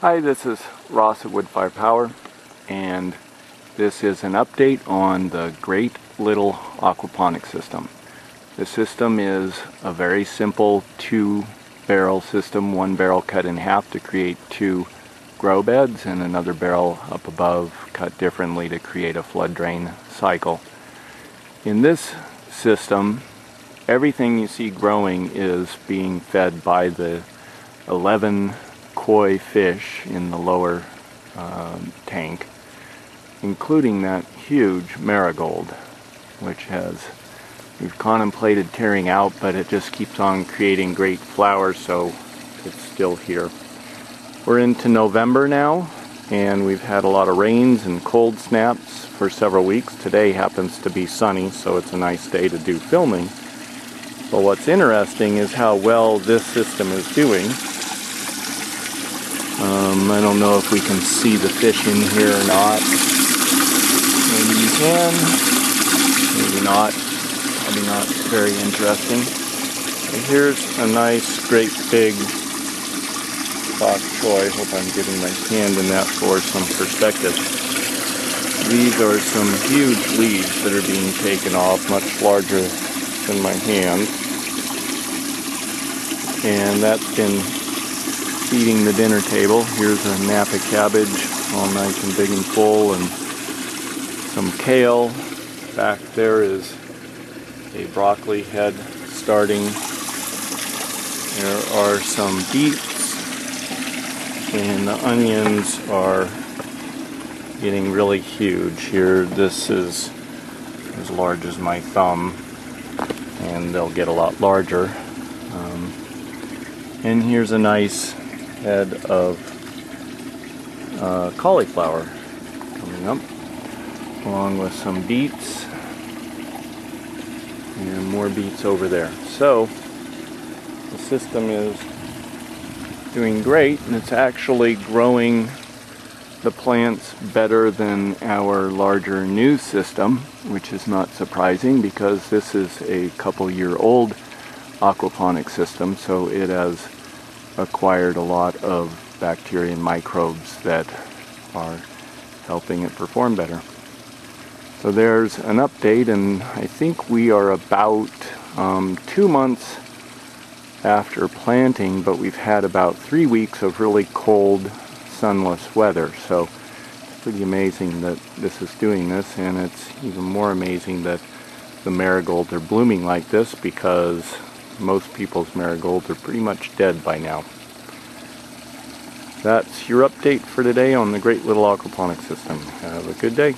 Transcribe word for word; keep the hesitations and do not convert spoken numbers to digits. Hi, this is Ross at Woodfire Power, and this is an update on the Great Little Aquaponics system. This system is a very simple two-barrel system, one barrel cut in half to create two grow beds, and another barrel up above cut differently to create a flood drain cycle. In this system, everything you see growing is being fed by the eleven koi fish in the lower um, tank, including that huge marigold, which has we've contemplated tearing out, but it just keeps on creating great flowers, so it's still here. We're into November now, and we've had a lot of rains and cold snaps for several weeks. Today happens to be sunny, so it's a nice day to do filming. But what's interesting is how well this system is doing. Um, I don't know if we can see the fish in here or not. Maybe you can, maybe not. Probably not very interesting. And here's a nice, great big bok choy. Hope I'm getting my hand in that for some perspective. These are some huge leaves that are being taken off, much larger than my hand. And that's been feeding the dinner table. Here's a Napa cabbage, all nice and big and full, and some kale. Back there is a broccoli head starting. There are some beets, and the onions are getting really huge. Here, this is as large as my thumb, and they'll get a lot larger. Um, and here's a nice head of uh, cauliflower coming up, along with some beets, and more beets over there. So the system is doing great, and it's actually growing the plants better than our larger new system, which is not surprising because this is a couple year old aquaponic system, so it has acquired a lot of bacteria and microbes that are helping it perform better. So there's an update, and I think we are about um, two months after planting, but we've had about three weeks of really cold, sunless weather. So it's pretty amazing that this is doing this, and it's even more amazing that the marigolds are blooming like this, because most people's marigolds are pretty much dead by now. That's your update for today on the Great Little Aquaponics system. Have a good day.